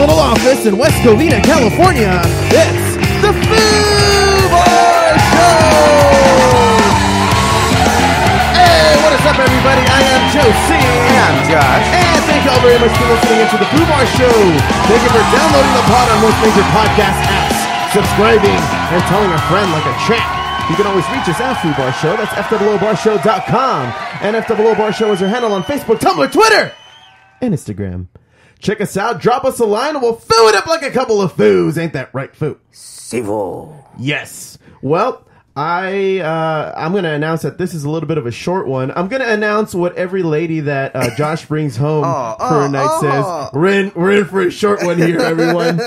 little office in West Covina, California, it's the Foo Bar Show! Hey, what is up, everybody? I am Josie. And I'm Josh. And thank you all very much for listening into the Foo Bar Show. Thank you for downloading the pod on most major podcast apps, subscribing, and telling a friend like a champ. You can always reach us at Foo Bar Show. That's FOOBarshow.com. And FOO Bar Show is our handle on Facebook, Tumblr, Twitter, and Instagram. Check us out. Drop us a line and we'll foo it up like a couple of foos. Ain't that right, foo? Civil. Yes. Well, I'm going to announce that this is a little bit of a short one. I'm going to announce what every lady that Josh brings home for a night says. We're in for a short one here, everyone.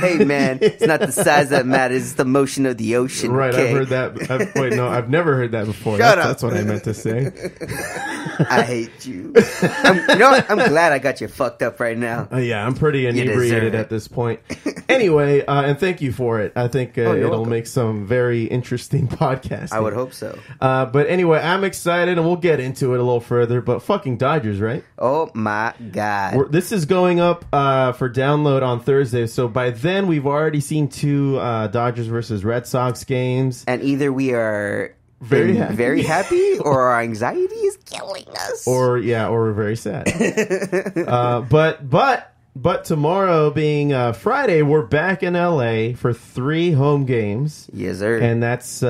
Hey, man, it's not the size that matters. It's the motion of the ocean. Right, okay? I've heard that. Wait, no, I've never heard that before. That's what I meant to say. I hate you. You know what? I'm glad I got you fucked up right now. Yeah, I'm pretty inebriated at this point. Anyway, and thank you for it. I think it'll make some very interesting podcast. I would hope so. But anyway, I'm excited, and we'll get into it a little further. But fucking Dodgers, right? Oh my god! This is going up for download on Thursday. So by then, we've already seen two Dodgers versus Red Sox games, and either we are very happy, or our anxiety is killing us, or we're very sad. But tomorrow being Friday, we're back in LA for 3 home games. Yes, sir. And that's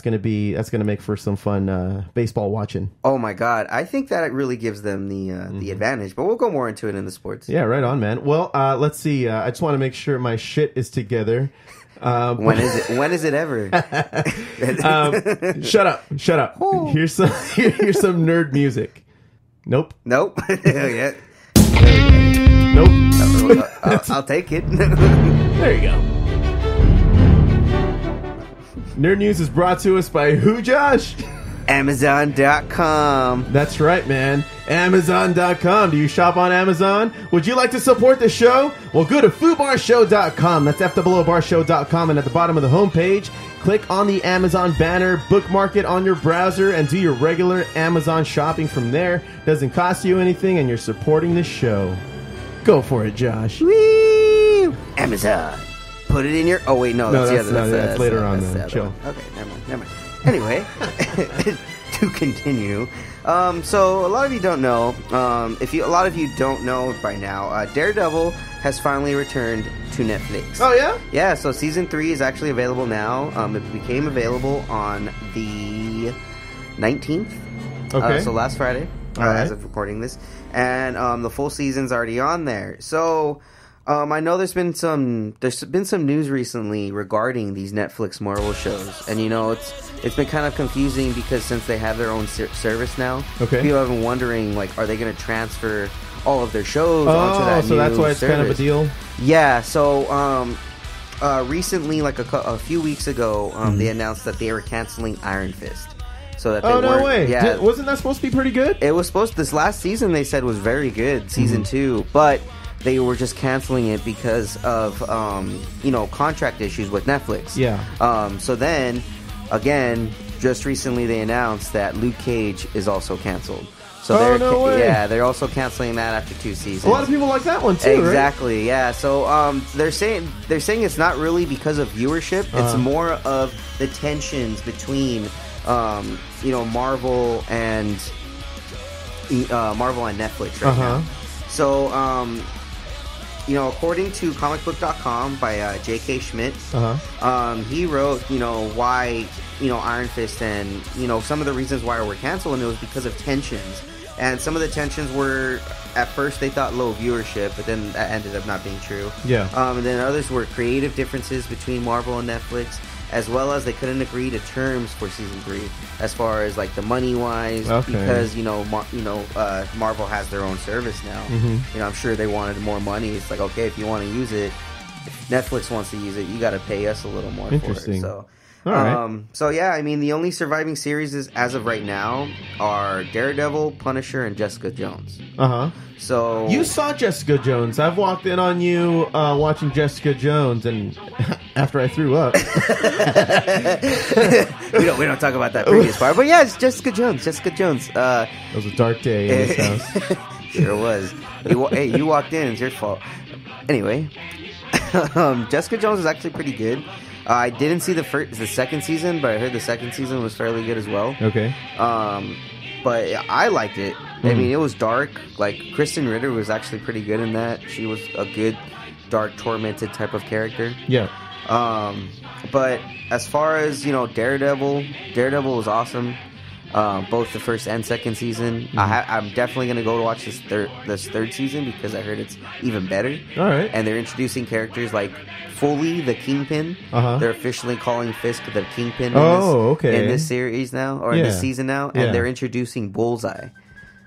gonna make for some fun baseball watching. Oh my god, I think that it really gives them the advantage. But we'll go more into it in the sports. Yeah, right on, man. Well, let's see. I just want to make sure my shit is together. When is it? When is it ever? Shut up. Oh. Here's some nerd music. Nope. Hell yeah. Nope. I'll take it. There you go. Nerd News is brought to us by who, Josh? Amazon.com. That's right, man. Amazon.com. Do you shop on Amazon? Would you like to support the show? Well, go to FOOBarshow.com. That's FOOBarshow.com. And at the bottom of the homepage, click on the Amazon banner, bookmark it on your browser, and do your regular Amazon shopping from there. Doesn't cost you anything, and you're supporting the show. Go for it, Josh. Woo! Amazon. Put it in your... Oh, wait, no. That's later on, though. Chill. Okay, never mind. Anyway, to continue. So, a lot of you don't know by now, Daredevil has finally returned to Netflix. Oh, yeah? Yeah, so Season 3 is actually available now. It became available on the 19th. Okay. So, last Friday. Right. As of recording this, and the full season's already on there. So I know there's been some news recently regarding these Netflix Marvel shows, and you know it's been kind of confusing because since they have their own service now, okay, people have been wondering like, are they going to transfer all of their shows onto that new service? Oh, so that's why it's kind of a deal. Yeah. So recently, like a few weeks ago, they announced that they were canceling Iron Fist. So that no way! Yeah. Wasn't that supposed to be pretty good? It was supposed to. This last season they said was very good, season 2, but they were just canceling it because of contract issues with Netflix. Yeah. So then, again, just recently they announced that Luke Cage is also canceled. So no way! Yeah, they're also canceling that after 2 seasons. A lot of people like that one too, right? Exactly. Yeah. So they're saying it's not really because of viewership. It's more of the tensions between. Marvel and Netflix right now. So, according to comicbook.com by J.K. Schmidt, he wrote, why, Iron Fist and, some of the reasons why we're canceling it was because of tensions. And some of the tensions were, at first they thought low viewership, but then that ended up not being true. Yeah. And then others were creative differences between Marvel and Netflix, as well as they couldn't agree to terms for season 3, as far as like the money wise, because Marvel has their own service now. I'm sure they wanted more money. It's like, okay, if you want to use it, if Netflix wants to use it, you got to pay us a little more for it. So, all right. So yeah, I mean, the only surviving series as of right now are Daredevil, Punisher, and Jessica Jones. So you saw Jessica Jones. I've walked in on you watching Jessica Jones, and after I threw up. we don't talk about that previous part, but yeah, it's Jessica Jones. It was a dark day in this house. Sure was. Hey, you walked in. It's your fault. Anyway, Jessica Jones is actually pretty good. I didn't see the second season, but I heard the second season was fairly good as well. Okay. But I liked it. I mean, it was dark. Like, Kristen Ritter was actually pretty good in that. She was a good, dark, tormented type of character. Yeah. But as far as, you know, Daredevil was awesome. Both the first and second season. I'm definitely going to go to watch this third season because I heard it's even better. All right. And they're introducing characters like fully the Kingpin. Uh-huh. They're officially calling Fisk the Kingpin in this series now, or in this season now. And they're introducing Bullseye.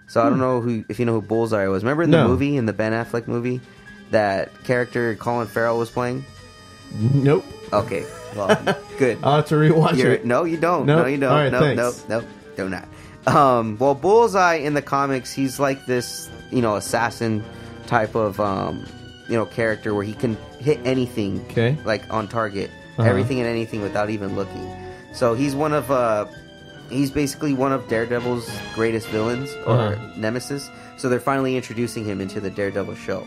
So I don't know if you know who Bullseye was. Remember in the movie, in the Ben Affleck movie, that character Colin Farrell was playing? Nope. Okay. Well, good. I'll have to rewatch it. No, you don't. Nope. No, you don't. All right, nope. Do not. Well, Bullseye in the comics, he's like this, you know, assassin type of, you know, character where he can hit anything, like on target, everything and anything without even looking. So he's basically one of Daredevil's greatest villains or nemesis. So they're finally introducing him into the Daredevil show.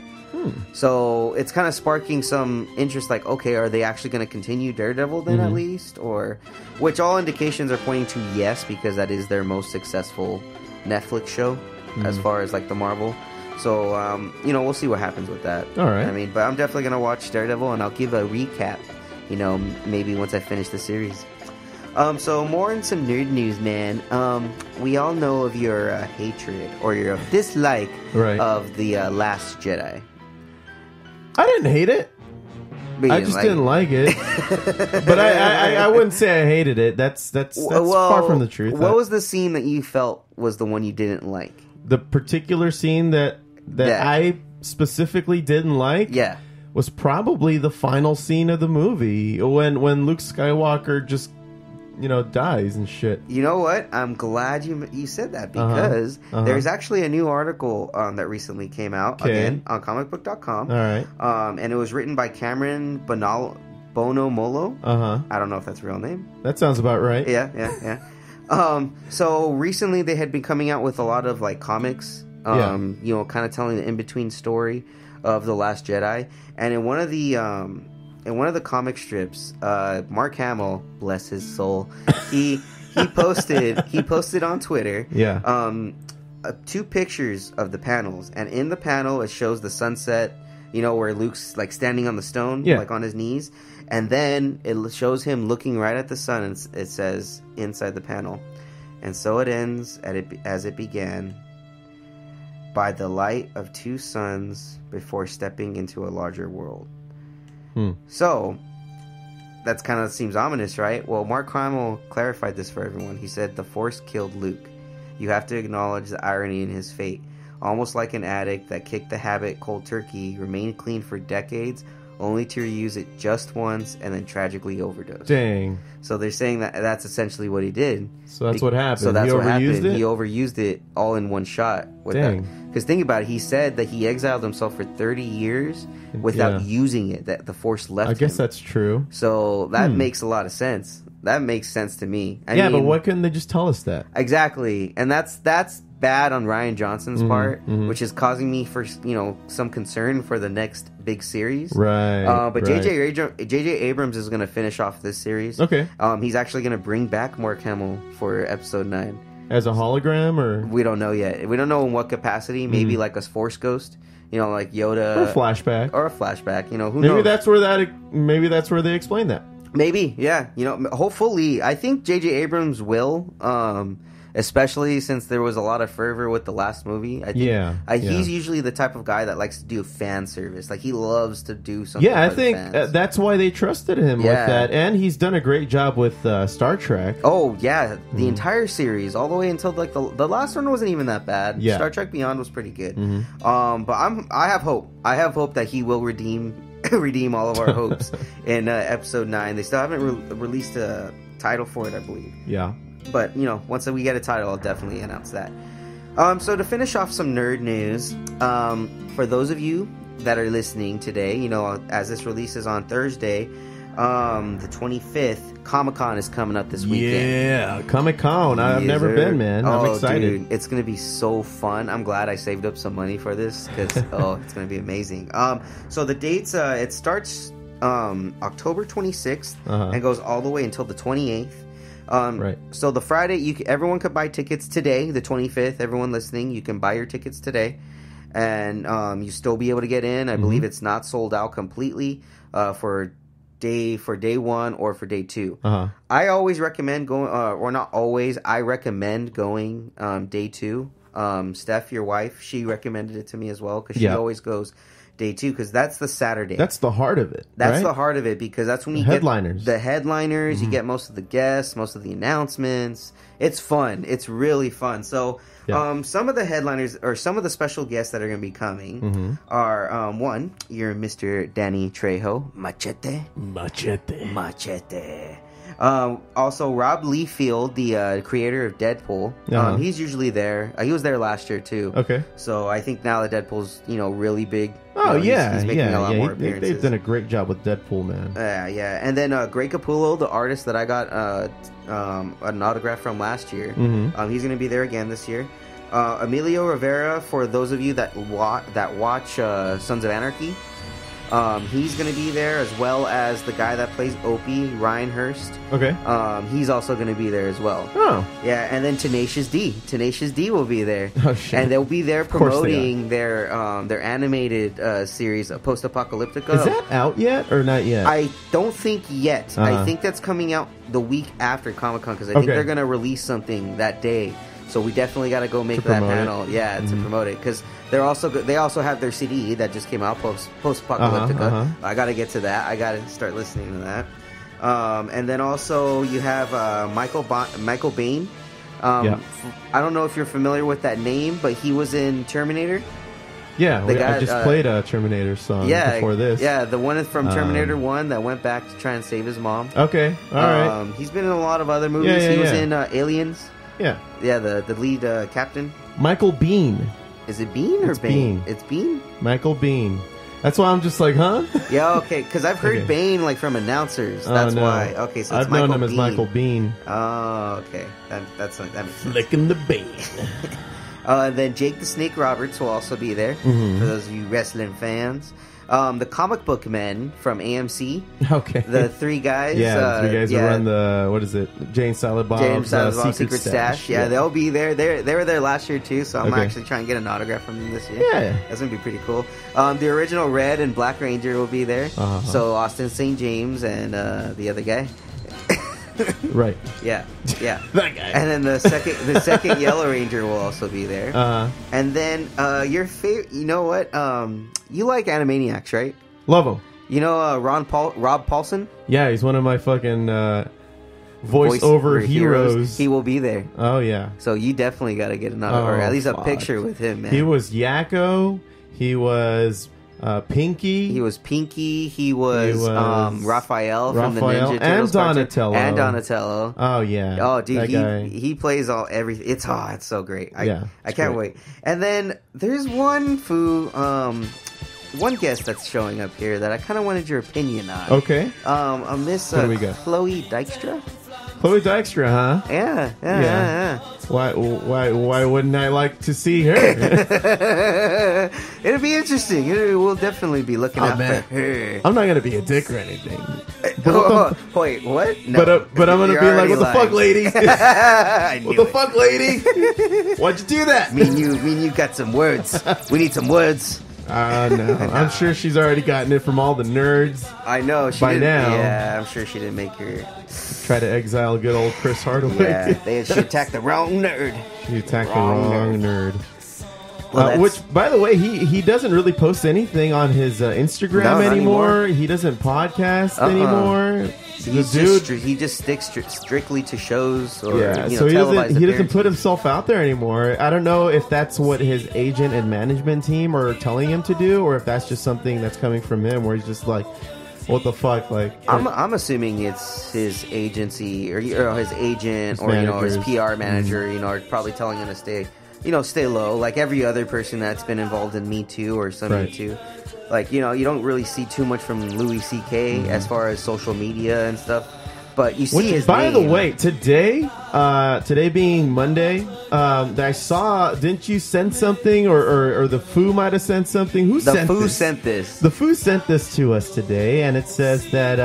So it's kind of sparking some interest, like, okay, are they actually going to continue Daredevil then at least? Or, which all indications are pointing to yes, because that is their most successful Netflix show as far as like the Marvel. So, you know, we'll see what happens with that. All right. I mean, but I'm definitely going to watch Daredevil and I'll give a recap, you know, maybe once I finish the series. So more in some nerd news, man. We all know of your hatred or your dislike of the Last Jedi. I didn't hate it. I just didn't like it. But I wouldn't say I hated it. That's far from the truth. What was the scene that you felt was the one you didn't like? The particular scene that I specifically didn't like was probably the final scene of the movie when Luke Skywalker just, you know, dies and shit. You know what? I'm glad you said that because there's actually a new article that recently came out again on comicbook.com. All right. And it was written by Cameron Bonomolo. I don't know if that's a real name. That sounds about right. Yeah. So recently they had been coming out with a lot of like comics, you know, kind of telling the in-between story of The Last Jedi. And in one of the comic strips, Mark Hamill, bless his soul, he posted on Twitter two pictures of the panels, and in the panel it shows the sunset, you know, where Luke's like standing on the stone, like on his knees, and then it shows him looking right at the sun, and it says inside the panel, and so it ends as it began, by the light of two suns before stepping into a larger world. So, that kind of seems ominous, right? Well, Mark Hamill clarified this for everyone. He said, "The Force killed Luke. You have to acknowledge the irony in his fate. Almost like an addict that kicked the habit cold turkey, remained clean for decades, only to reuse it just once and then tragically overdose." Dang. So they're saying that that's essentially what he did. So that's what happened. So that's what happened. He overused it all in one shot. Dang. Because think about it. He said that he exiled himself for 30 years without using it. That the Force left him. I guess that's true. So that makes a lot of sense. That makes sense to me. I mean, but why couldn't they just tell us that? Exactly. And that's bad on Rian Johnson's part, which is causing me some concern for the next big series. Right. But JJ Abrams is going to finish off this series. Okay. He's actually going to bring back Mark Hamill for episode 9. As a hologram, or we don't know yet. We don't know in what capacity. Maybe like a Force ghost. You know, like Yoda. Or a flashback. You know, who knows? Maybe that's where they explain that. Maybe, yeah. You know, hopefully. I think J.J. Abrams will, especially since there was a lot of fervor with the last movie. I think, he's usually the type of guy that likes to do fan service. Like, he loves to do something for the fans. That's why they trusted him with that. And he's done a great job with Star Trek. Oh, yeah. The entire series, all the way until, like, the last one wasn't even that bad. Yeah. Star Trek Beyond was pretty good. But I have hope. I have hope that he will redeem all of our hopes in episode 9. They still haven't released a title for it, I believe. Yeah. But, you know, once we get a title, I'll definitely announce that. So to finish off some nerd news, for those of you that are listening today, you know, as this releases on Thursday, The 25th, Comic-Con is coming up this weekend. Yeah, Comic-Con. I've never been, man. I'm excited. Dude, it's going to be so fun. I'm glad I saved up some money for this because it's going to be amazing. So the dates, it starts October 26th and goes all the way until the 28th. Right. So the Friday, everyone could buy tickets today, the 25th. Everyone listening, you can buy your tickets today. And you still be able to get in. I believe it's not sold out completely for day one or for day two. I always recommend going, or not always, I recommend going day two. Steph, your wife, she recommended it to me as well because she always goes day two because that's the Saturday. That's the heart of it. That's the heart of it because that's when you get the headliners. You get most of the guests, most of the announcements. It's fun. It's really fun. So some of the headliners or some of the special guests that are going to be coming are, one, you're Mr. Danny Trejo, Machete. Also, Rob Liefeld, the creator of Deadpool, he's usually there. He was there last year too. Okay. So I think now that Deadpool's really big. Oh he's making a lot more appearances. They've done a great job with Deadpool, man. Yeah, and then Greg Capullo, the artist that I got an autograph from last year, he's going to be there again this year. Emilio Rivera, for those of you that watch Sons of Anarchy. He's going to be there, as well as the guy that plays Opie, Ryan Hurst. Okay. He's also going to be there as well. Oh. Yeah, and then Tenacious D. Tenacious D will be there. Oh, shit. And they'll be there promoting their animated series, Post Apocalyptica. Is that out yet or not yet? I don't think yet. I think that's coming out the week after Comic-Con, because I think they're going to release something that day. So we definitely got to go make that panel, to promote it, because they also have their CD that just came out, Post Apocalyptica. I got to get to that. I got to start listening to that. And then also you have Michael Biehn. I don't know if you're familiar with that name, but he was in Terminator. Yeah, I just played a Terminator song before this. Yeah, the one from Terminator 1 that went back to try and save his mom. Okay, all right. He's been in a lot of other movies. He was in Aliens. Yeah, the lead captain. Michael Biehn. Is it Biehn or Biehn? It's Biehn? Michael Biehn. That's why I'm just like, huh? Yeah, okay, because I've heard Biehn like from announcers. That's why. Okay, so it's Michael Biehn. I've known him as Michael Biehn. Oh, okay. That makes sense. Flicking the Biehn. Then Jake the Snake Roberts will also be there, for those of you wrestling fans. The comic book men from AMC. Okay. The three guys. Yeah, the three guys that run the, what is it, James Silent Bob's Secret Stash. Yeah, they'll be there. They were there last year, too, so I'm actually trying to get an autograph from them this year. Yeah. That's going to be pretty cool. The original Red and Black Ranger will be there. So Austin St. James and the other guy. Right. Yeah. That guy. And then the second Yellow Ranger will also be there. And then your favorite. You know what? You like Animaniacs, right? Love them. You know Rob Paulsen? Yeah, he's one of my fucking voiceover heroes. He will be there. Oh yeah. So you definitely got to get another, or at least a picture with him, man. He was Yakko. He was. Pinky. He was Pinky. He was Raphael from the Ninja Turtles. And Donatello. Oh, yeah. Oh, dude, he plays everything. It's so great. I can't wait. And then there's one guest that's showing up here that I kind of wanted your opinion on. Okay. Miss Chloe Dykstra. Chloe Dykstra, huh? Yeah. Why wouldn't I like to see her? It'll be interesting. We'll definitely be looking out for her. I'm not gonna be a dick or anything. Wait, what? No. But I'm gonna be like, what the fuck, lady? What the fuck, lady? Why'd you do that? Me and you got some words. We need some words. No. I'm sure she's already gotten it from all the nerds. I know. By now. Yeah, I'm sure she didn't make her... Try to exile good old Chris Hardaway. Yeah, she attacked the wrong nerd. She attacked the wrong nerd. Well, which, by the way, he doesn't really post anything on his Instagram anymore. He doesn't podcast anymore. He just sticks strictly to shows. Or, so he doesn't put himself out there anymore. I don't know if that's what his agent and management team are telling him to do, or if that's just something that's coming from him, where he's just like, "What the fuck?" Like, I'm assuming it's his agency or his agent or managers. His PR manager, are probably telling him to stay low, like every other person that's been involved in Me Too or something Me Too. Like, you know, you don't really see too much from Louis C.K. as far as social media and stuff. But you see By the way, today, today being Monday, I saw, didn't you send something, or the Foo might have sent something? Who sent this? The Foo sent this to us today, and it says that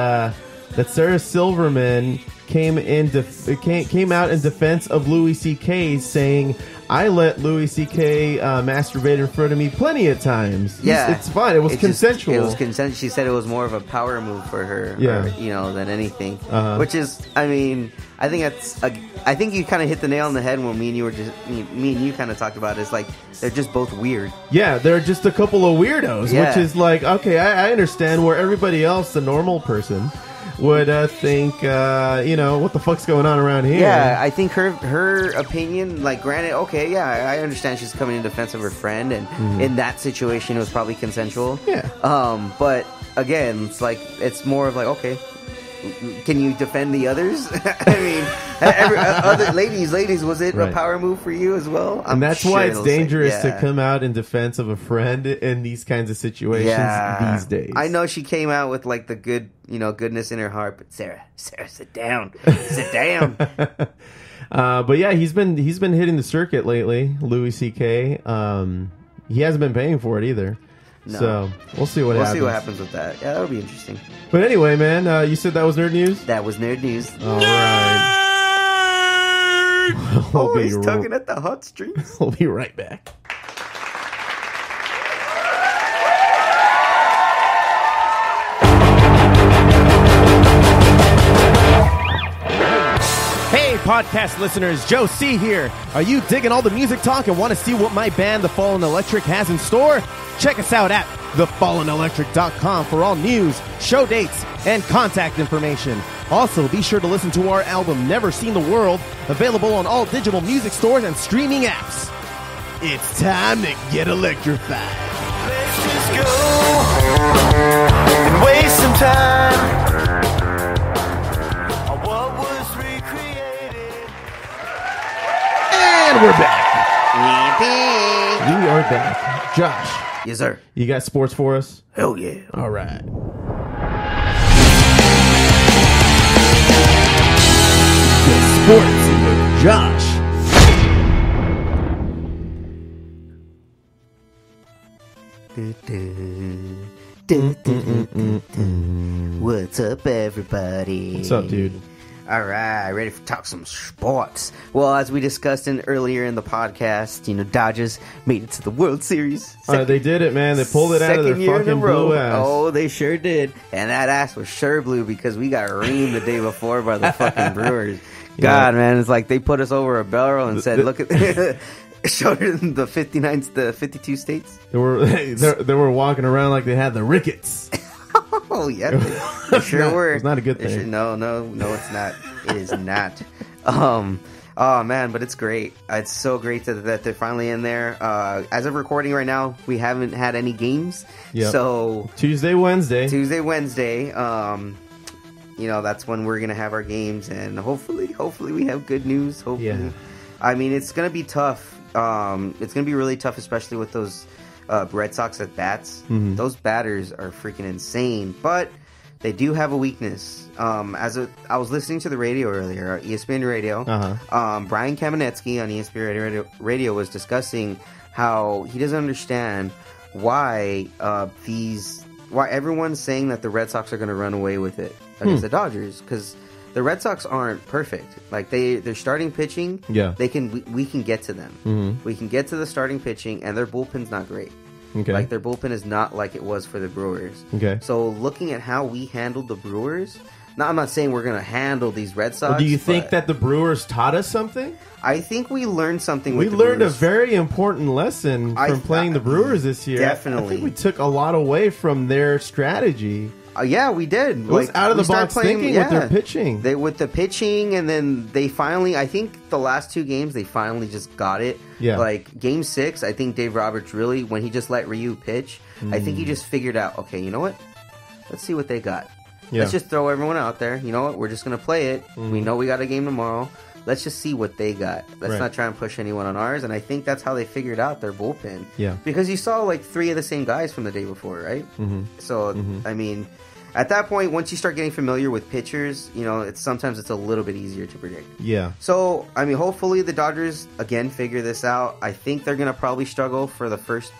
that Sarah Silverman came out in defense of Louis C.K., saying, "I let Louis C.K. Masturbate in front of me plenty of times. Yeah, it's fine. It was consensual. It was consensual." She said it was more of a power move for her, than anything. Which is, I mean, I think that's, I think you kind of hit the nail on the head when me and you kind of talked about it. It's like they're just both weird. Yeah, they're just a couple of weirdos, which is like, okay, I understand where everybody else, the normal person, would think, what the fuck's going on around here? Yeah, I think her opinion, like, granted, okay, yeah, I understand she's coming in defense of her friend, and in that situation, it was probably consensual. Yeah. But again, it's like, it's more of like, okay, can you defend the others? I mean, other ladies, was it a power move for you as well? And that's why it's dangerous to come out in defense of a friend in these kinds of situations these days. I know she came out with like the good, goodness in her heart, but Sarah, sit down, sit down. But yeah, he's been hitting the circuit lately, Louis C.K. He hasn't been paying for it either. No. So we'll see what happens with that. Yeah, that'll be interesting. But anyway, man, you said that was nerd news? That was nerd news. All right. Oh, he's tugging at the hot strings. We'll be right back. Podcast listeners, Joe C here. Are you digging all the music talk and want to see what my band, The Fallen Electric, has in store? Check us out at thefallenelectric.com for all news, show dates, and contact information. Also, be sure to listen to our album, Never Seen the World, available on all digital music stores and streaming apps. It's time to get electrified. Let's just go and waste some time. And we're back. We are back. Josh. Yes, sir. You got sports for us? Hell yeah. All right. The sports with Josh. What's up, everybody? What's up, dude? All right, ready to talk some sports. Well, as we discussed earlier in the podcast, Dodgers made it to the World Series. They did it, man. They pulled it out of their fucking blue ass. Oh, they sure did. And that ass was sure blue because we got reamed the day before by the fucking Brewers. God, man, it's like they put us over a barrel and said, look at... showed in the 52 states. They were walking around like they had the rickets. Oh, yeah, they sure were. It's not a good thing. No, it's not. It is not. Oh, man, but it's great. It's so great that they're finally in there. As of recording right now, we haven't had any games. Yep. So Tuesday, Wednesday. That's when we're going to have our games. And hopefully we have good news. Hopefully. Yeah. I mean, it's going to be tough. It's going to be really tough, especially with those... Red Sox at bats. Mm-hmm. Those batters are freaking insane, but they do have a weakness. I was listening to the radio earlier, ESPN Radio. Uh-huh. Brian Kamenetsky on ESPN radio was discussing how he doesn't understand why everyone's saying that the Red Sox are going to run away with it against the Dodgers, because the Red Sox aren't perfect. Like they're starting pitching. Yeah, we can get to them. Mm-hmm. We can get to the starting pitching, and their bullpen's not great. Okay, like their bullpen is not like it was for the Brewers. Okay, so looking at how we handled the Brewers, now I'm not saying we're gonna handle these Red Sox. Well, do you think that the Brewers taught us something? I think we learned something. We learned a very important lesson from playing the Brewers this year. Definitely, I think we took a lot away from their strategy. Yeah, we did. It was out of the box thinking with their pitching. With the pitching, and then they finally, I think the last two games, they finally just got it. Yeah. Like, game 6, I think Dave Roberts really, when he just let Ryu pitch, I think he just figured out, okay, you know what? Let's see what they got. Yeah. Let's just throw everyone out there. You know what? We're just going to play it. We know we got a game tomorrow. let's just see what they got. Let's not try and push anyone on ours. And I think that's how they figured out their bullpen. Yeah. Because you saw like three of the same guys from the day before, right? Mm-hmm. So, I mean, at that point, once you start getting familiar with pitchers, you know, it's sometimes it's a little bit easier to predict. Yeah. So, I mean, hopefully the Dodgers, again, figure this out. I think they're going to probably struggle for the first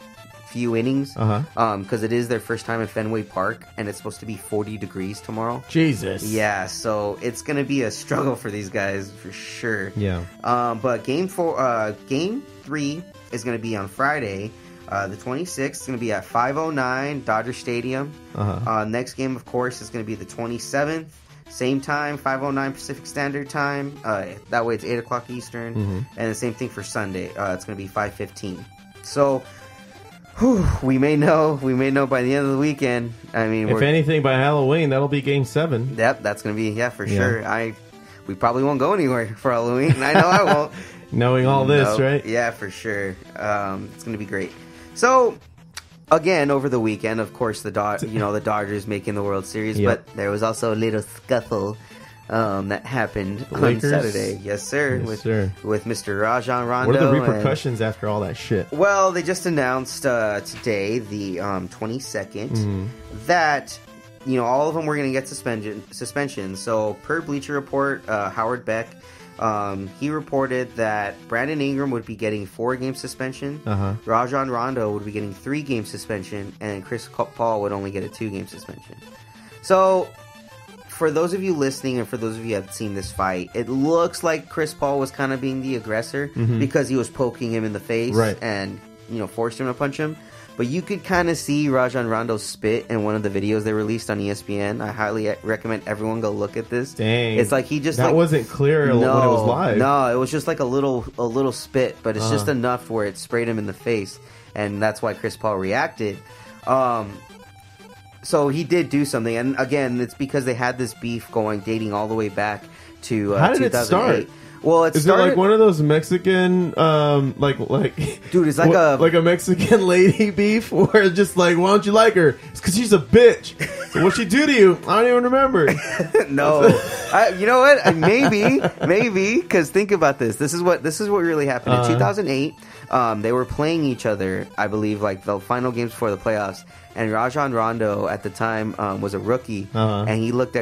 few innings because it is their first time in Fenway Park, and it's supposed to be 40 degrees tomorrow. Jesus. Yeah, so it's going to be a struggle for these guys for sure. Yeah. But game three is going to be on Friday, the 26th. It's going to be at 5:09 Dodger Stadium. Next game, of course, is going to be the 27th. Same time, 5:09 Pacific Standard Time. That way it's 8 o'clock Eastern. And the same thing for Sunday. It's going to be 5:15. So... We may know by the end of the weekend. I mean, if anything, by Halloween, that'll be Game 7. Yep, that's going to be, sure. We probably won't go anywhere for Halloween. I know I won't. Knowing all this, right? Yeah, for sure. It's going to be great. So, again, over the weekend, of course, the Dodgers making the World Series, but there was also a little scuffle that happened on Saturday. With Mr. Rajon Rondo. What are the repercussions after all that shit? Well, they just announced today, the 22nd, that all of them were going to get suspension. So per Bleacher Report, Howard Beck, he reported that Brandon Ingram would be getting 4-game suspension, Rajon Rondo would be getting 3-game suspension, and Chris Paul would only get a 2-game suspension. So... for those of you listening and for those of you who have seen this fight, it looks like Chris Paul was kind of being the aggressor because he was poking him in the face and, forced him to punch him. But you could kind of see Rajon Rondo's spit in one of the videos they released on ESPN. I highly recommend everyone go look at this. Dang. It's like he just... that wasn't clear when it was live. No, it was just like a little spit, but it's just enough where it sprayed him in the face. And that's why Chris Paul reacted. So he did do something, and again, it's because they had this beef dating all the way back to 2008. How did it start? Well, it started like one of those Mexican, dude, it's like a Mexican lady beef, where just like, why don't you like her? It's because she's a bitch. So what'd she do to you? I don't even remember. No, you know what? Maybe, because think about this. This is what really happened in 2008. They were playing each other, I believe, like the final games before the playoffs. And Rajon Rondo at the time was a rookie, and he yelled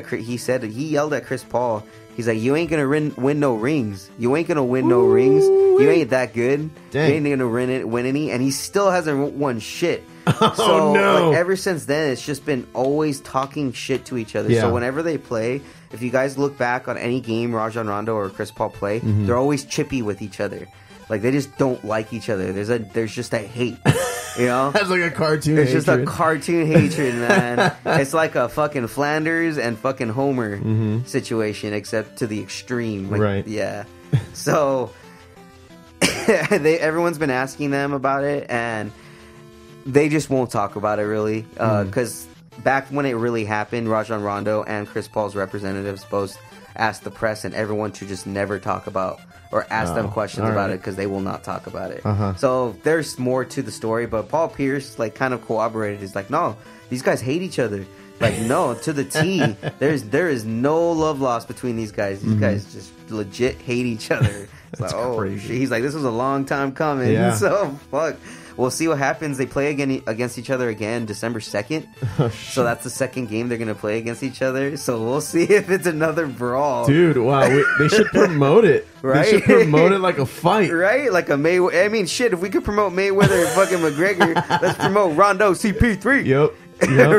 at Chris Paul. He's like, "You ain't gonna win no rings. You ain't gonna win no rings. You ain't that good. Dang. You ain't gonna win any." And he still hasn't won shit. So, ever since then, it's just been always talking shit to each other. Yeah. So whenever they play, if you guys look back on any game Rajon Rondo or Chris Paul play, they're always chippy with each other. Like they just don't like each other. There's just a hate. You know? That's like a cartoon hatred. It's just a cartoon hatred, man. It's like a fucking Flanders and fucking Homer situation, except to the extreme. Like, right. Yeah. So, everyone's been asking them about it, and they just won't talk about it, really. Because back when it really happened, Rajon Rondo and Chris Paul's representatives both asked the press and everyone to just never talk about or ask them questions about it because they will not talk about it. So there's more to the story, but Paul Pierce kind of corroborated. He's like, no, these guys hate each other. Like, no, to the T. There is no love lost between these guys. These guys just legit hate each other. It's like, crazy. Shit. He's like, this was a long time coming. Yeah. So fuck. We'll see what happens. They play against each other again December 2nd. Oh, so that's the second game they're going to play against each other. So we'll see if it's another brawl. Dude, wow. They should promote it. Right? They should promote it like a fight. Right? Like a Mayweather. I mean, shit, if we could promote Mayweather and fucking McGregor, let's promote Rondo CP3. Yep.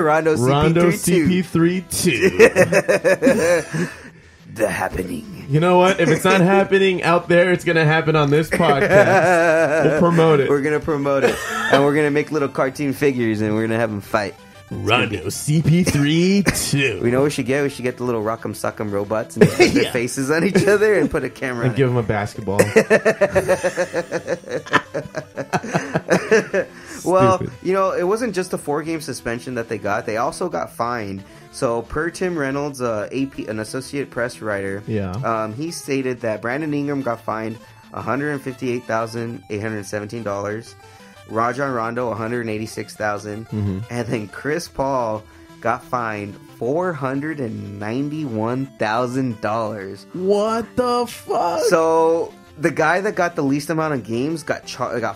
Rondo CP3 2. The happening. You know what? If it's not happening out there, it's going to happen on this podcast. We'll promote it. We're going to promote it. And we're going to make little cartoon figures, and we're going to have them fight. Rondo CP3 2. We know what we should get. We should get the little Rock'em Sock'em robots and put their faces on each other and put a camera on. And give them a basketball. Well, it wasn't just the 4-game suspension that they got. They also got fined. So, per Tim Reynolds, an associate press writer, he stated that Brandon Ingram got fined $158,817, Rajon Rondo $186,000, and then Chris Paul got fined $491,000. What the fuck? So the guy that got the least amount of games got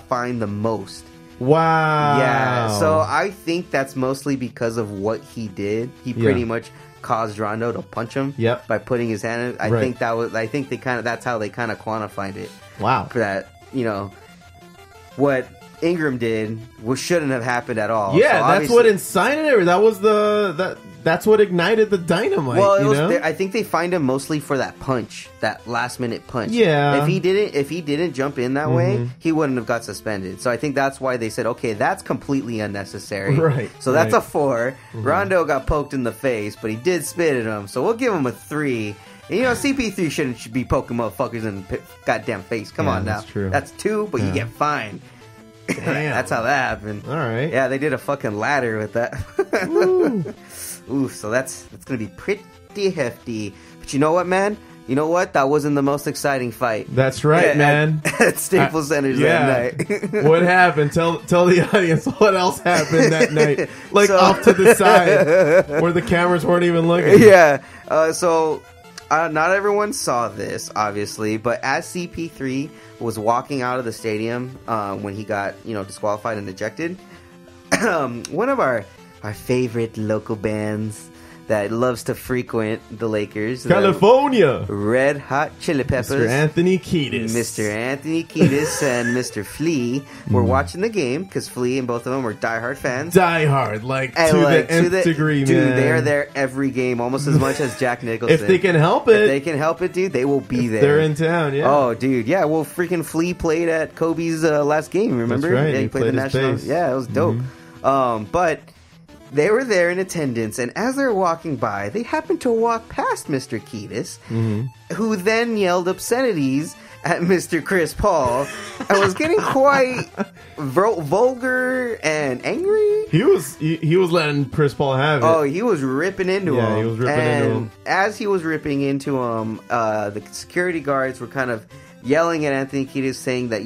fined the most. Wow. Yeah. So I think that's mostly because of what he did. He pretty much caused Rondo to punch him. Yep. By putting his hand in. I think that was. I think they kind of. That's how they kind of quantified it. Wow. For that, you know, what Ingram did shouldn't have happened at all. Yeah, so that's what incited it. That was that's what ignited the dynamite. Well, I think they fined him mostly for that punch, that last minute punch. Yeah. If he didn't jump in that way, he wouldn't have got suspended. So I think that's why they said, okay, that's completely unnecessary. Right. So that's a 4. Mm-hmm. Rondo got poked in the face, but he did spit at him. So we'll give him a 3. You know, CP3 shouldn't be poking motherfuckers in the goddamn face. Come on now. That's true. That's 2, but you get fined. That's how that happened. All right. Yeah, they did a fucking ladder with that. Ooh. Ooh, so that's going to be pretty hefty. But you know what, man? You know what? That wasn't the most exciting fight. That's right, man. At Staples Center that night. What happened? Tell the audience what else happened that night. Like off to the side where the cameras weren't even looking. Yeah. Not everyone saw this, obviously, but as CP3 was walking out of the stadium when he got, disqualified and ejected, one of our favorite local bands that loves to frequent the Lakers, California, the Red Hot Chili Peppers, Mr. Anthony Kiedis and Mr. Flea were watching the game because Flea and both of them were diehard fans. Diehard, to the nth degree, dude, man. Dude, they are there every game, almost as much as Jack Nicholson. If they can help it, dude, they will be there. They're in town, yeah. Oh, dude, yeah. Well, freaking Flea played at Kobe's last game. Remember? That's right. Yeah, he played the National. Bass. Yeah, it was dope. Mm-hmm. But they were there in attendance, and as they were walking by, they happened to walk past Mr. Kiedis, who then yelled obscenities at Mr. Chris Paul, and was getting quite vulgar and angry. He was letting Chris Paul have it. Oh, he was ripping into him. Yeah, he was ripping into him. As he was ripping into him, the security guards were kind of yelling at Anthony Kiedis, saying that,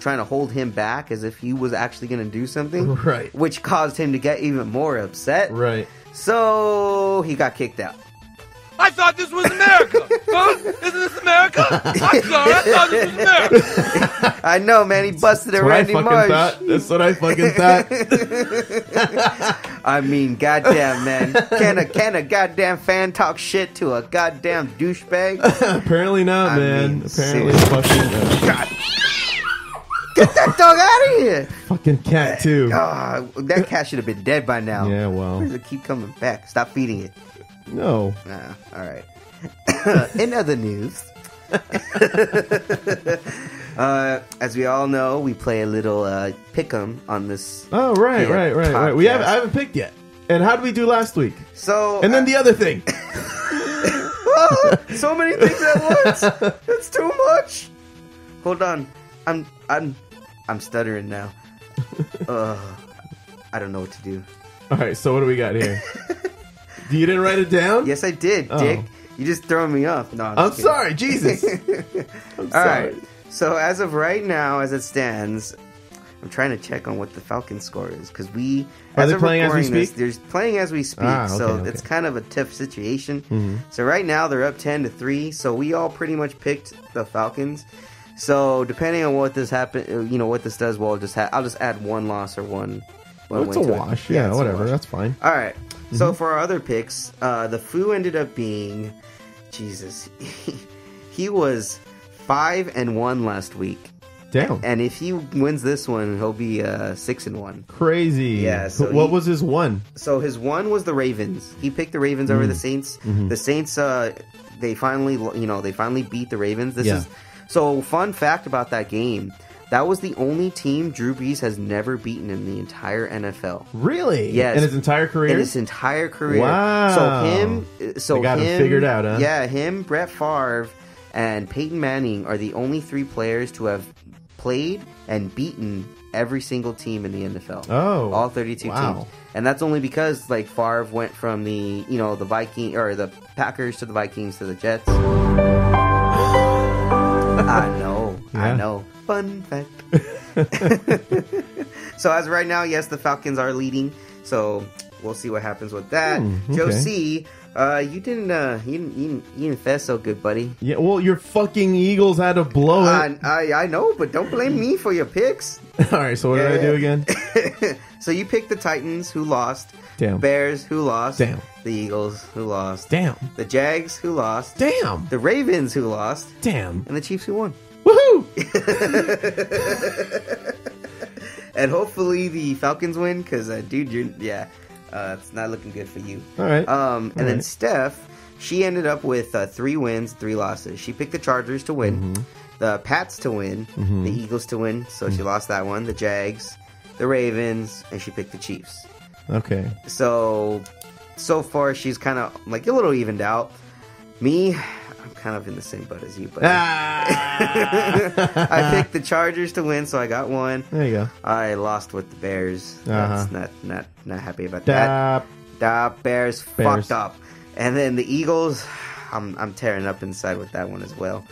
trying to hold him back as if he was actually going to do something. Right. Which caused him to get even more upset. Right. So he got kicked out. I thought this was America! Huh? Isn't this America? I'm sorry, I thought this was America! I know, man, he busted at Randy Marsh. That's what I fucking thought. I mean, goddamn, man. Can a goddamn fan talk shit to a goddamn douchebag? Apparently not, man. Apparently fucking not. God. Get that dog out of here! Fucking cat, too. That cat should have been dead by now. Yeah, well. Why does it keep coming back? Stop feeding it. No. Nah, alright. In other news, as we all know, we play a little pick'em on this. Oh, right. I haven't picked yet. And how did we do last week? So, and then the other thing. So many things at once. That's too much. Hold on. I'm stuttering now. I don't know what to do. Alright, so what do we got here? You didn't write it down? Yes, I did, Dick. You just throwing me off. No, I'm sorry, Jesus. All right. So as of right now, as it stands, I'm trying to check on what the Falcons score is because they're playing as we speak. So it's kind of a tough situation. Mm-hmm. So right now they're up 10-3. So we all pretty much picked the Falcons. So depending on what this happen, what this does, I'll just add one loss or one. It's a wash. Yeah, whatever. That's fine. All right. So for our other picks, the Foo ended up being, Jesus, he was 5-1 last week. Damn. And if he wins this one, he'll be 6-1. Crazy. Yeah. So what was his one? So his one was the Ravens. He picked the Ravens over the Saints. Mm-hmm. The Saints, they finally beat the Ravens. So fun fact about that game. That was the only team Drew Brees has never beaten in the entire NFL. Really? Yes. In his entire career? In his entire career. Wow. So they got him figured out, huh? Yeah, him, Brett Favre, and Peyton Manning are the only 3 players to have played and beaten every single team in the NFL. Oh. All 32 teams. And that's only because, Favre went from the, the Vikings, or the Packers to the Vikings to the Jets. I know. Fun fact. So as of right now, yes, the Falcons are leading. So we'll see what happens with that. Okay. Joe C., you didn't fare so good, buddy. Yeah, well, your fucking Eagles had to blow it. I know, but don't blame me for your picks. All right, so what did I do again? So you picked the Titans, who lost. Damn. Bears, who lost. Damn. The Eagles, who lost. Damn. The Jags, who lost. Damn. The Ravens, who lost. Damn. And the Chiefs, who won. Woohoo! And hopefully the Falcons win, because, dude, you're, it's not looking good for you. All right. Then Steph, she ended up with 3 wins, 3 losses. She picked the Chargers to win, the Pats to win, the Eagles to win, so she lost that one, the Jags, the Ravens, and she picked the Chiefs. Okay. So far, she's kind of, like, a little evened out. Me, I'm kind of in the same boat as you, buddy. Ah! I picked the Chargers to win, so I got 1. There you go. I lost with the Bears. That's not happy about that. The Bears fucked up. And then the Eagles, I'm tearing up inside with that one as well.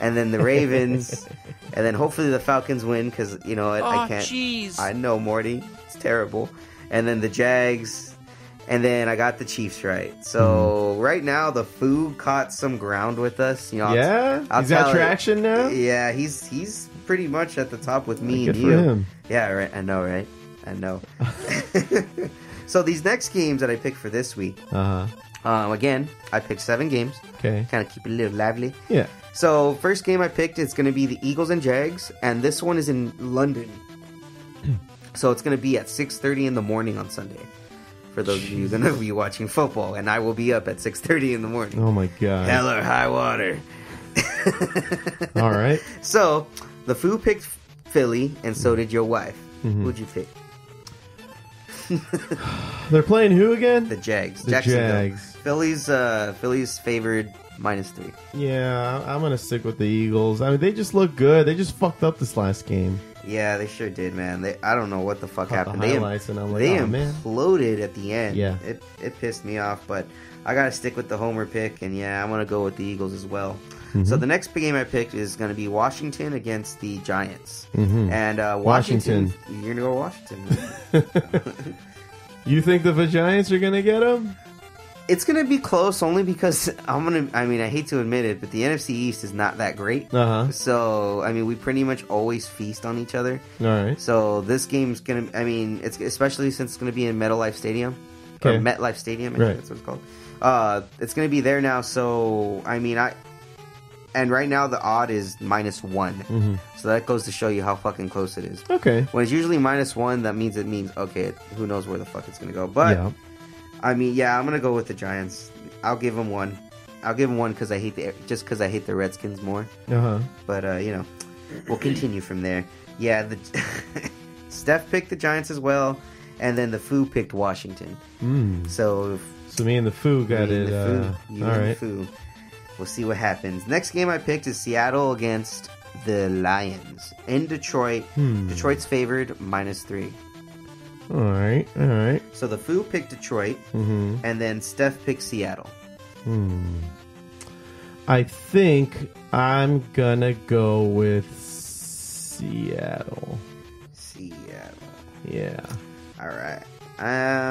And then the Ravens, and then hopefully the Falcons win, because, you know, I can't. Geez. I know, Morty. It's terrible. And then the Jags. And then I got the Chiefs right. So right now the Foo caught some ground with us. You know, he's got traction now. Yeah, he's pretty much at the top with me and you. Good for him. Yeah, right. I know, right? I know. So these next games that I picked for this week. Again, I picked 7 games. Okay. Kind of keep it a little lively. Yeah. So first game I picked, it's going to be the Eagles and Jags, and this one is in London. So it's going to be at 6:30 in the morning on Sunday. For those of you that will be watching football, and I will be up at 6:30 in the morning. Oh my god! Hell or high water. All right. So the Foo picked Philly, and so did your wife. Who'd you pick? They're playing who again? The Jags. Jags. Philly's favored -3. Yeah, I'm gonna stick with the Eagles. I mean, they just look good. They just fucked up this last game. Yeah, they sure did, man. I don't know what the fuck happened. They imploded at the end. Yeah. It pissed me off, but I got to stick with the homer pick, and I'm going to go with the Eagles as well. So the next game I picked is going to be Washington against the Giants. And Washington. You're going to go Washington. You think the Giants are going to get them? It's going to be close only because I hate to admit it, but the NFC East is not that great. So, we pretty much always feast on each other. All right. So, this game's going to, it's especially since it's going to be in MetLife Stadium. Okay. Or MetLife Stadium, I think that's what it's called. It's going to be there now, so, and right now the odd is -1. So that goes to show you how fucking close it is. Okay. When it's usually -1, that means okay, who knows where the fuck it's going to go. But... yeah. I'm going to go with the Giants. I'll give them 1. I'll give them 1 because I hate the Redskins more. But, we'll continue from there. Yeah, Steph picked the Giants as well, and then the Foo picked Washington. So me and the Foo got it. The Foo. We'll see what happens. Next game I picked is Seattle against the Lions in Detroit. Detroit's favored -3. All right. So the Foo picked Detroit, and then Steph picked Seattle. I think I'm gonna go with Seattle. Yeah. All right.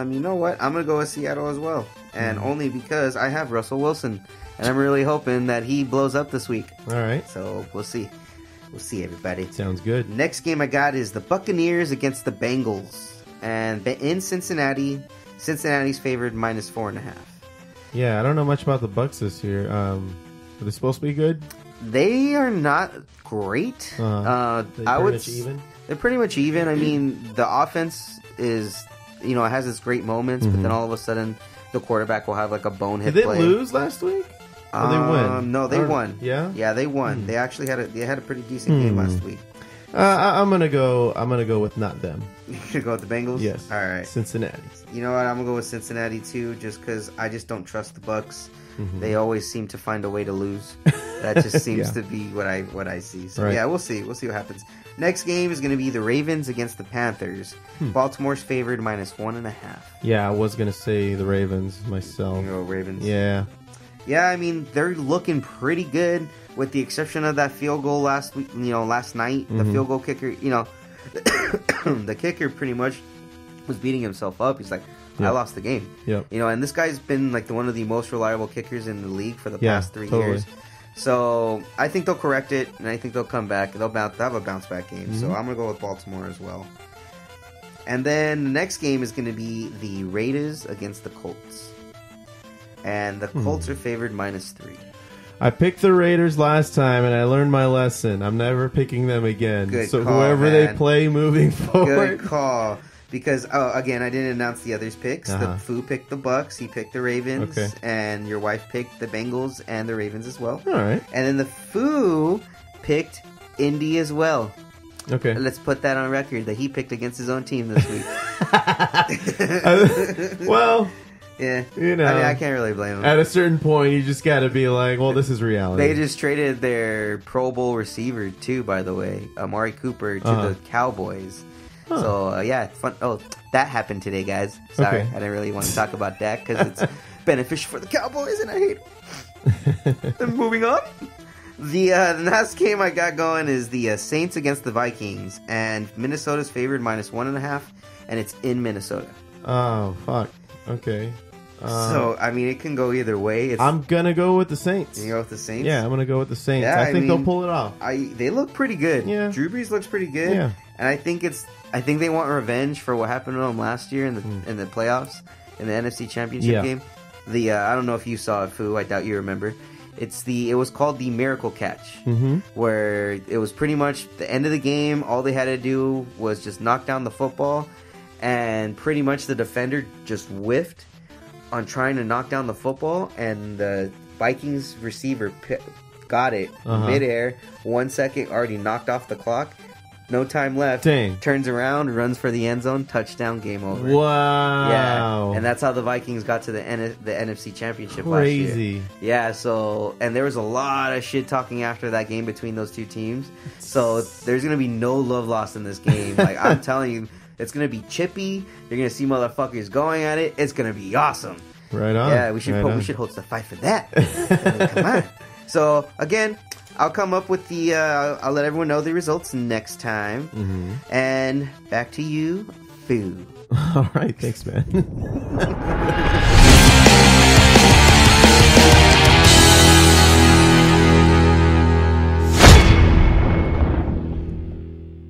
You know what? I'm gonna go with Seattle as well, and only because I have Russell Wilson, and I'm really hoping that he blows up this week. All right. So we'll see. We'll see, everybody. Sounds good. Next game I got is the Buccaneers against the Bengals. And in Cincinnati's favored -4.5. Yeah, I don't know much about the Bucs this year. Are they supposed to be good? They are not great. They're pretty much even. The offense is, it has its great moments, but then all of a sudden the quarterback will have like a bonehead play. Did they lose last week? Or they win? No, they won. Yeah? Yeah, they won. They actually had a pretty decent game last week. I'm gonna go with not them. You should go with the Bengals. Yes. All right. Cincinnati. You know what? I'm gonna go with Cincinnati too, just because I just don't trust the Bucs. They always seem to find a way to lose. That just seems to be what I see. So we'll see. We'll see what happens. Next game is gonna be the Ravens against the Panthers. Baltimore's favored -1.5. Yeah, I was gonna say the Ravens myself. You go Ravens. Yeah. Yeah, they're looking pretty good, with the exception of that field goal last week, last night. The field goal kicker, the kicker pretty much was beating himself up. He's like, I lost the game. Yeah. You know, and this guy's been like one of the most reliable kickers in the league for the past 3 years. So I think they'll correct it, and I think they'll come back. They'll have a bounce back game. Mm-hmm. So I'm gonna go with Baltimore as well. And then the next game is gonna be the Raiders against the Colts, and the Colts are favored -3. I picked the Raiders last time, and I learned my lesson. I'm never picking them again. Good so call, whoever man. They play moving forward. Good call. Because, again, I didn't announce the others' picks. The Foo picked the Bucks, he picked the Ravens, and your wife picked the Bengals and the Ravens as well. All right. And then the Foo picked Indy as well. Okay. Let's put that on record that he picked against his own team this week. Well, yeah, you know, I mean, I can't really blame him. At a certain point, you just got to be like, well, this is reality. They just traded their Pro Bowl receiver too, by the way, Amari Cooper, to the Cowboys. Huh. So, yeah, fun. Oh, that happened today, guys. Sorry, I didn't really want to talk about that because it's beneficial for the Cowboys, and I hate them. And moving on, the last game I got going is the Saints against the Vikings, and Minnesota's favored -1.5, and it's in Minnesota. Oh, fuck. Okay. So, I mean, it can go either way. I'm going to go with the Saints. You go with the Saints? Yeah, I'm going to go with the Saints. Yeah, I think they'll pull it off. They look pretty good. Yeah. Drew Brees looks pretty good. Yeah. And I think they want revenge for what happened to them last year in the playoffs, in the NFC Championship game. The I don't know if you saw it, Foo. I doubt you remember. It was called the Miracle Catch, where it was pretty much the end of the game. All they had to do was just knock down the football, and pretty much the defender just whiffed on trying to knock down the football, and the Vikings receiver got it midair. 1 second, already knocked off the clock. No time left. Dang. Turns around, runs for the end zone, touchdown, game over. Wow. Yeah. And that's how the Vikings got to the NFC Championship last year. Crazy. Yeah, so, and there was a lot of shit talking after that game between those two teams. So there's going to be no love lost in this game. Like, I'm telling you, it's going to be chippy. You're going to see motherfuckers going at it. It's going to be awesome. Right on. Yeah, we should hold the fight for that. I mean, come on. So, again, I'll come up with the, I'll let everyone know the results next time. And back to you, Foo. All right. Thanks, man.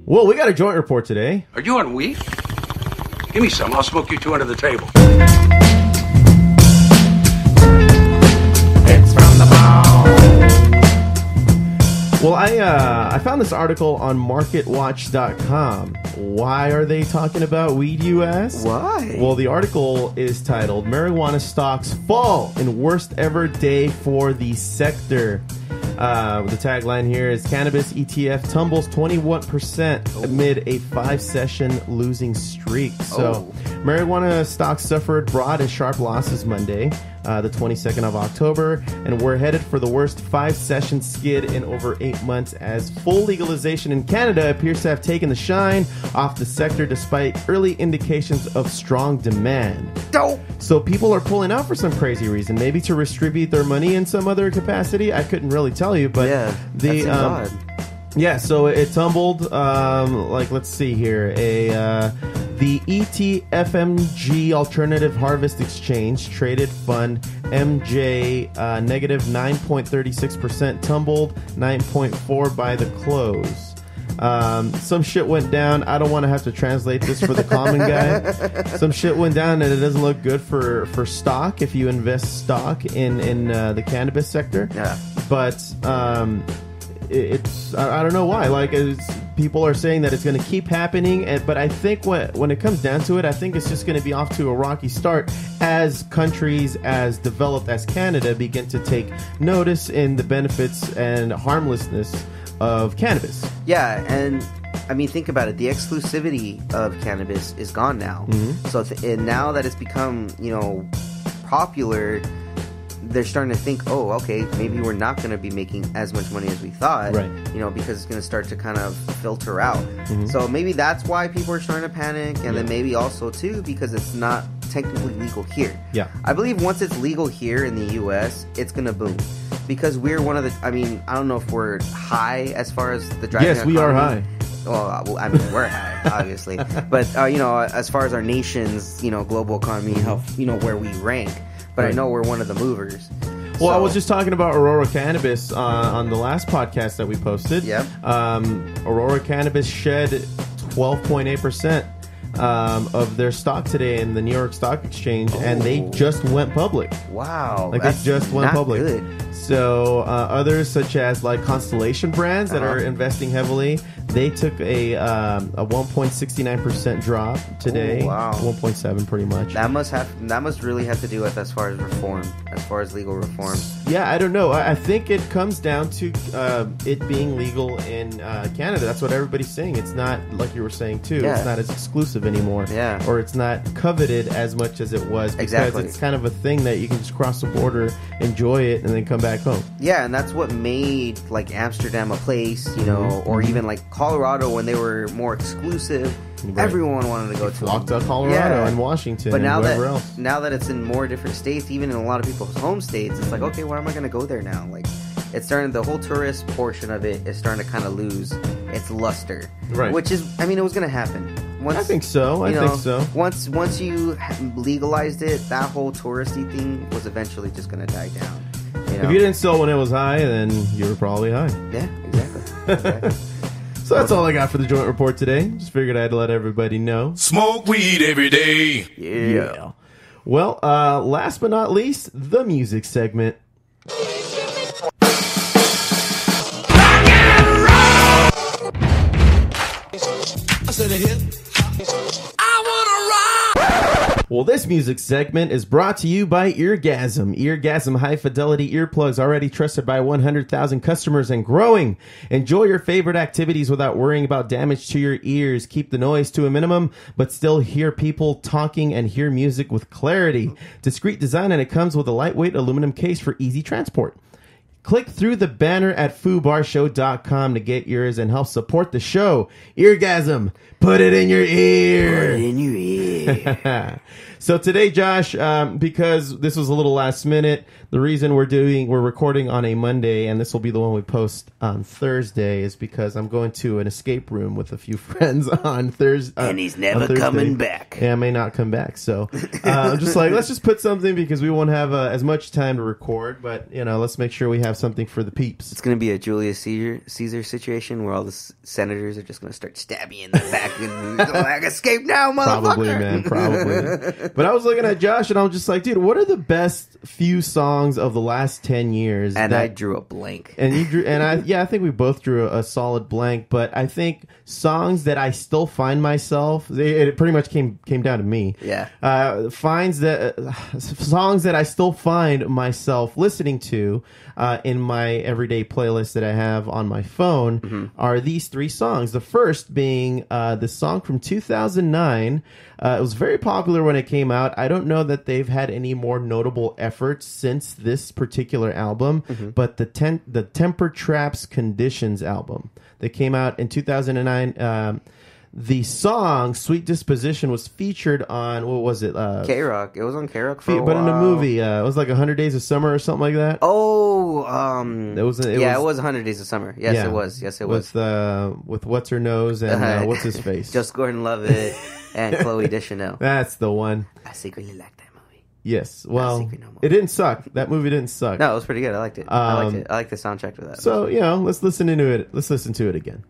Well, we got a joint report today. Are you on weed? Give me some. I'll smoke you two under the table. It's from the ball. Well, I found this article on MarketWatch.com. Why are they talking about weed, you ask? Why? Well, the article is titled, Marijuana Stocks Fall in Worst Ever Day for the Sector. The tagline here is, Cannabis ETF tumbles 21% amid a 5-session losing streak. So, marijuana stocks suffered broad and sharp losses Monday, the 22nd of October, and we're headed for the worst 5-session skid in over 8 months as full legalization in Canada appears to have taken the shine off the sector despite early indications of strong demand. Dope. So people are pulling out for some crazy reason, maybe to redistribute their money in some other capacity. I couldn't really tell you, but so it tumbled, let's see here, the ETFMG Alternative Harvest Exchange Traded Fund MJ negative 9.36%, tumbled 9.4 by the close. Some shit went down. I don't want to have to translate this for the common guy. Some shit went down, and it doesn't look good for stock if you invest stock in the cannabis sector. Yeah, but I don't know why. Like, people are saying that it's going to keep happening, but I think when it comes down to it, I think it's just going to be off to a rocky start as countries as developed as Canada begin to take notice in the benefits and harmlessness of cannabis. Yeah, and I mean, think about it. The exclusivity of cannabis is gone now. So now that it's become, popular, they're starting to think, oh, okay, maybe we're not going to be making as much money as we thought, because it's going to start to kind of filter out. So maybe that's why people are starting to panic, and then maybe also, too, because it's not technically legal here. Yeah. I believe once it's legal here in the U.S., it's going to boom. Because we're one of the, I don't know if we're high as far as the driving economy. Yes, we are high. Well, I mean, we're high, obviously. But, you know, as far as our nation's, you know, global economy, how, you know, where we rank. But I know we're one of the movers. Well, so. I was just talking about Aurora Cannabis on the last podcast that we posted. Yep. Aurora Cannabis shed 12.8% of their stock today in the New York Stock Exchange, and they just went public. Wow. Like, they just went public. Good. So others, such as like Constellation Brands that are investing heavily, they took a 1.69% drop today. Ooh, wow. 1.7 pretty much. That must really have to do with as far as reform, as far as legal reform. Yeah, I don't know. I think it comes down to it being legal in Canada. That's what everybody's saying. It's not, like you were saying too, it's not as exclusive anymore. Yeah. Or it's not coveted as much as it was. Because it's kind of a thing that you can just cross the border, enjoy it, and then come back home. Yeah, and that's what made like Amsterdam a place, you know, or even like Colorado when they were more exclusive. Right. Everyone wanted to go to locked up Colorado and Washington, but now and wherever else. Now that it's in more different states, even in a lot of people's home states, it's like, okay, why am I going to go there now? Like, it's starting, the whole tourist portion of it is starting to kind of lose its luster, right? Which is, I mean, it was going to happen. Once, I think so. I think so. Once you legalized it, that whole touristy thing was eventually just going to die down. You know? If you didn't sell when it was high, then you were probably high. Yeah, exactly. So that's all I got for the joint report today. Just figured I'd let everybody know. Smoke weed every day. Yeah. Well, last but not least, the music segment. Rock and roll. I said a hit. I wanna rock. Well, this music segment is brought to you by Eargasm. Eargasm high-fidelity earplugs already trusted by 100,000 customers and growing. Enjoy your favorite activities without worrying about damage to your ears. Keep the noise to a minimum, but still hear people talking and hear music with clarity. Discreet design, and it comes with a lightweight aluminum case for easy transport. Click through the banner at foobarshow.com to get yours and help support the show. Eargasm. Put it in your ear. Put it in your ear. So today, Josh, because this was a little last minute, the reason we're recording on a Monday, and this will be the one we post on Thursday, is because I'm going to an escape room with a few friends on Thursday. And he's never coming back. Yeah, I may not come back. So I'm just like, let's just put something, because we won't have as much time to record, but you know, let's make sure we have something for the peeps. It's going to be a Julius Caesar situation where all the senators are just going to start stabbing in the back and like, escape now, motherfucker. Probably, man. Probably. But I was looking at Josh and I was just like, dude, what are the best few songs of the last 10 years? And I drew a blank. And you drew, and I think we both drew a solid blank, but I think songs that I still find myself, it pretty much came down to me. Yeah. Songs that I still find myself listening to in my everyday playlist that I have on my phone are these three songs. The first being the song from 2009. It was very popular when it came out. I don't know that they've had any more notable efforts since this particular album, but the Temper Traps Conditions album that came out in 2009, the song Sweet Disposition was featured on, what was it? K-Rock. It was on K-Rock for a while. But in a movie. It was like 100 Days of Summer or something like that. Oh. It was 100 Days of Summer. Yes, it was. With What's-Her-Nose and What's-His-Face. Just Gordon-Levitt and Chloe Deschanel. That's the one. I secretly like that movie. Yes. Well, it didn't suck. That movie didn't suck. No, it was pretty good. I liked it. I liked the soundtrack for that. So, you know, let's listen into it. Let's listen to it again.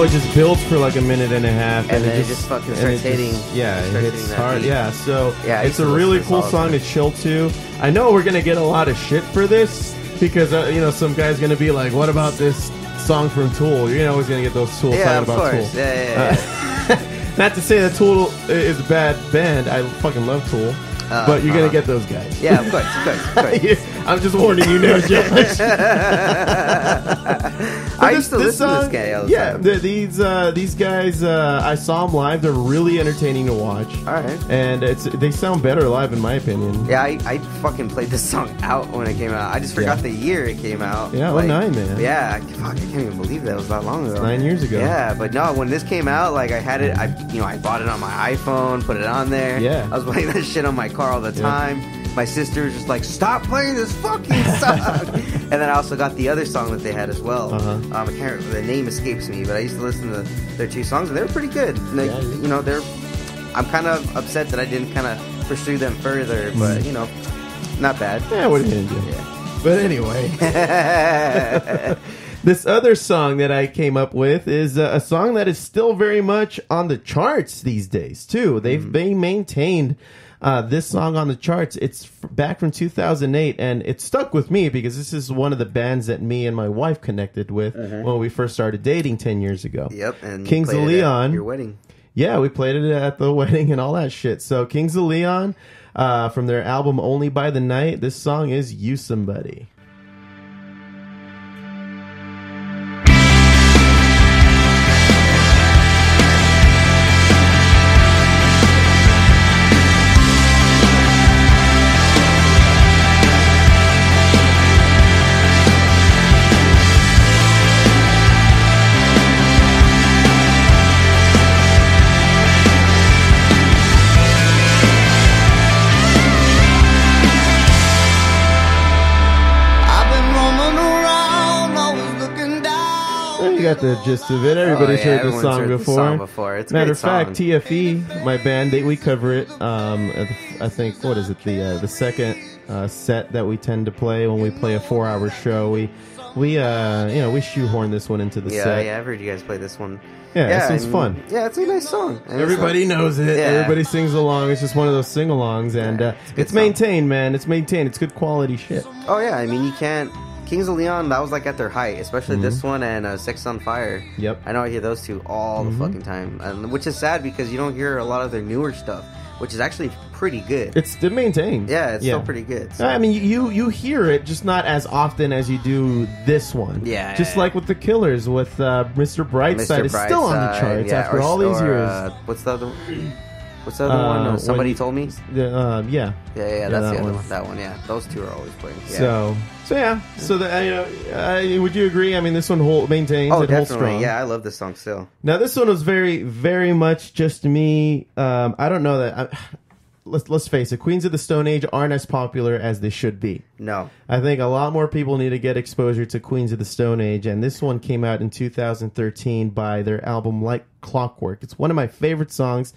Oh, it just builds for like a minute and a half, and then it just fucking starts hitting. Yeah, it hits hard. Yeah, so it's a really cool song to chill to. I know we're gonna get a lot of shit for this because you know, some guy's gonna be like, "What about this song from Tool?" You're always gonna get those Tool songs about Tool. Yeah. Not to say that Tool is a bad band. I fucking love Tool. But you're gonna get those guys. Yeah, of course, of course, of course. Yeah, I'm just warning you now, Josh. I used to listen to this guy all the time. Yeah, these guys, I saw them live. They're really entertaining to watch. All right. And they sound better live, in my opinion. Yeah, I fucking played this song out when it came out. I just forgot the year it came out. Yeah, like, 09, man. Yeah, fuck, I can't even believe that it was that long ago. 9 years ago. Yeah, but no, when this came out, like, I had it, I bought it on my iPhone, put it on there. Yeah. I was playing that shit on my car all the time. My sister was just like, "Stop playing this fucking song." And then I also got the other song that they had as well. I can't remember, the name escapes me, but I used to listen to their two songs and they were pretty good. Like, you know, I'm kind of upset that I didn't kind of pursue them further, but you know, not bad. Yeah, what are you gonna do? Yeah. But anyway. This other song that I came up with is a song that is still very much on the charts these days too. They've been maintained this song on the charts. It's back from 2008, and it stuck with me because this is one of the bands that me and my wife connected with when we first started dating 10 years ago. Yep, and Kings of Leon. Your wedding. Yeah, we played it at the wedding and all that shit. So Kings of Leon, from their album Only by the Night, this song is You Somebody. The gist of it. Everybody's heard this song before. It's matter of fact, TFE, my band, we cover it. I think, what is it, the second set that we tend to play when we play a 4-hour show. We shoehorn this one into the set. Yeah, I've heard you guys play this one. Yeah, this one's fun. Yeah, it's a nice song. Everybody knows it. Yeah. Everybody sings along. It's just one of those sing-alongs, and it's maintained, man. It's maintained. It's good quality shit. Oh yeah, I mean, you can't. Kings of Leon, that was like at their height, especially this one and Sex on Fire. Yep. I know I hear those two all the fucking time, which is sad because you don't hear a lot of their newer stuff, which is actually pretty good. It's maintained. Yeah, it's still pretty good. So. I mean, you hear it, just not as often as you do this one. Yeah. Just like with The Killers, with Mr. Brightside. It's still on the charts after all these years. What's the other one? What's the other one? No, Somebody Told Me? Yeah, that's the other one. That one, yeah. Those two are always playing. Yeah. So yeah. So that, would you agree? I mean, this one maintains. Oh, it definitely. Holds strong. Yeah, I love this song still. Now, this one was very, very much just me. I don't know that. Let's face it, Queens of the Stone Age aren't as popular as they should be. No. I think a lot more people need to get exposure to Queens of the Stone Age, and this one came out in 2013 by their album Like Clockwork. It's one of my favorite songs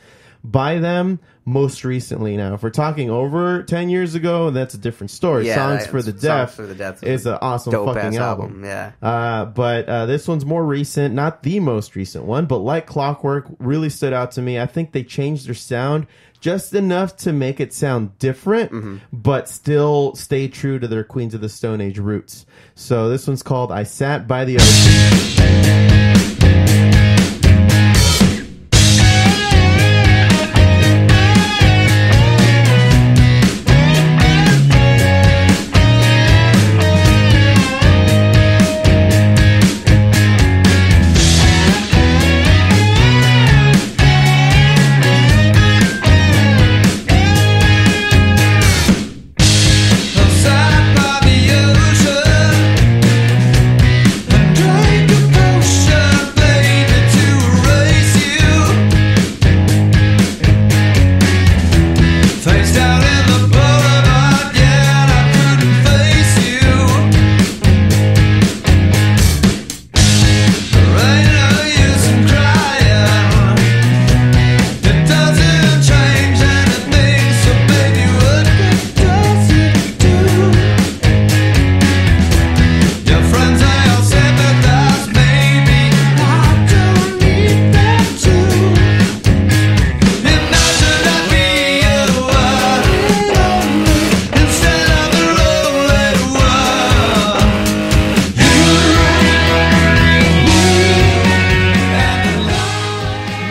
by them most recently. Now, if we're talking over 10 years ago, that's a different story. Songs for the Deaf is an awesome fucking album. Yeah. But this one's more recent, not the most recent one, but Like Clockwork really stood out to me. I think they changed their sound just enough to make it sound different, but still stay true to their Queens of the Stone Age roots. So this one's called I Sat by the Ocean.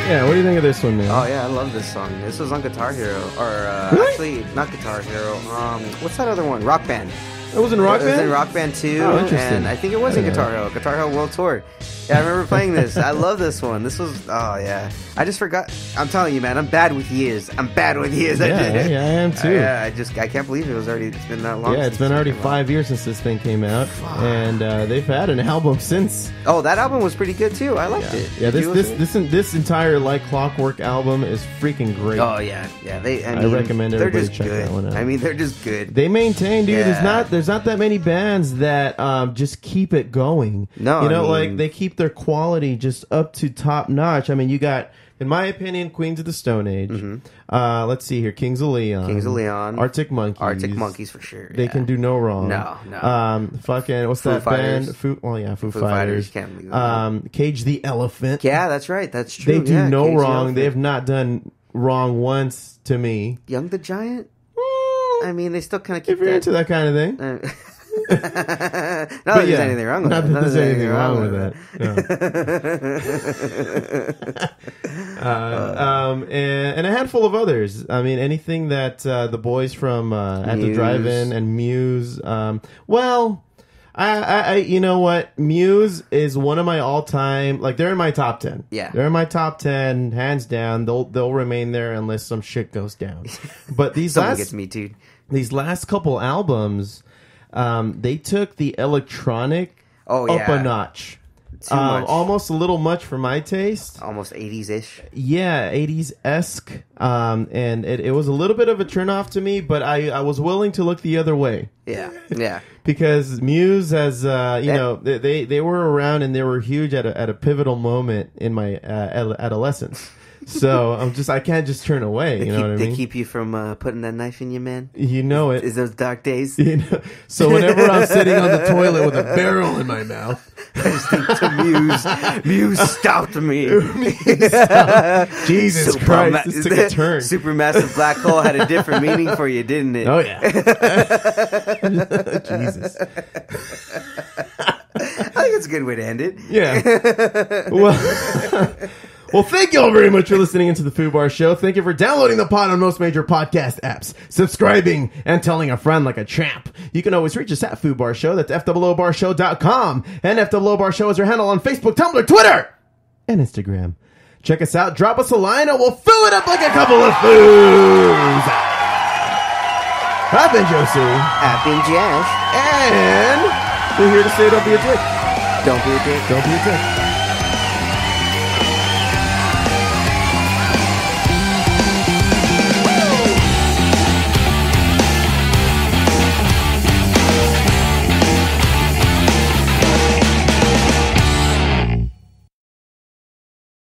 Yeah, what do you think of this one, man? Oh, yeah, I love this song. This was on Guitar Hero. Or, really? Actually, not Guitar Hero. What's that other one? Rock Band. It was in Rock Band? It was in Rock Band 2. Oh, interesting. And I think it was in Guitar Hero. Guitar Hero World Tour. Yeah, I remember playing this. I love this one. This was... Oh, yeah. I just forgot. I'm telling you, man. I'm bad with years. Yeah, I am, too. Yeah, I can't believe it was already... It's been that long. Yeah, it's been already 5 years since this thing came out. Fuck. And they've had an album since. Oh, that album was pretty good, too. I liked it. Yeah, this entire Like Clockwork album is freaking great. Oh, yeah. Yeah, I recommend everybody check that one out. I mean, they're just good. They maintain, dude. Yeah. There's not that many bands that just keep it going. No, you know, like they keep their quality just up to top notch. I mean, you got, in my opinion, Queens of the Stone Age. Mm-hmm. Let's see here, Kings of Leon, Arctic Monkeys for sure. Yeah. They can do no wrong. No. Fucking what's that band? Foo Fighters. Can't leave them. Cage the Elephant. Yeah, that's right. That's true. They do no wrong. They have not done wrong once to me. Young the Giant. I mean, they still kind of keep. If you're into that kind of thing, not that there's anything wrong with that. And a handful of others. I mean, anything that the boys from at the Drive-In and Muse. You know what? Muse is one of my all-time. Like, they're in my top 10. Yeah, they're in my top 10, hands down. They'll remain there unless some shit goes down. But these someone gets me too. These last couple albums, they took the electronic up a notch. Too much. Almost a little much for my taste. Almost 80s-ish. Yeah, 80s-esque. And it was a little bit of a turnoff to me, but I was willing to look the other way. Yeah. Because Muse has, they were around and they were huge at a pivotal moment in my adolescence. So I can't just turn away. You know what I mean? They keep you from putting that knife in you, man. You know it. It's those dark days. You know? So whenever I'm sitting on the toilet with a barrel in my mouth, I just think to Muse. Muse stopped me. Jesus Christ! This took a turn. Supermassive black hole had a different meaning for you, didn't it? Oh yeah. Jesus. I think it's a good way to end it. Yeah. Well, thank you all very much for listening into the Foo Bar Show. Thank you for downloading the pod on most major podcast apps, subscribing, and telling a friend like a champ. You can always reach us at Foo Bar Show. That's FOOBarshow.com. And FOO Bar Show is our handle on Facebook, Tumblr, Twitter, and Instagram. Check us out. Drop us a line, and we'll fill it up like a couple of foos. I've been Josie. I've been Jeff. And we're here to say don't be a dick. Don't be a dick. Don't be a dick.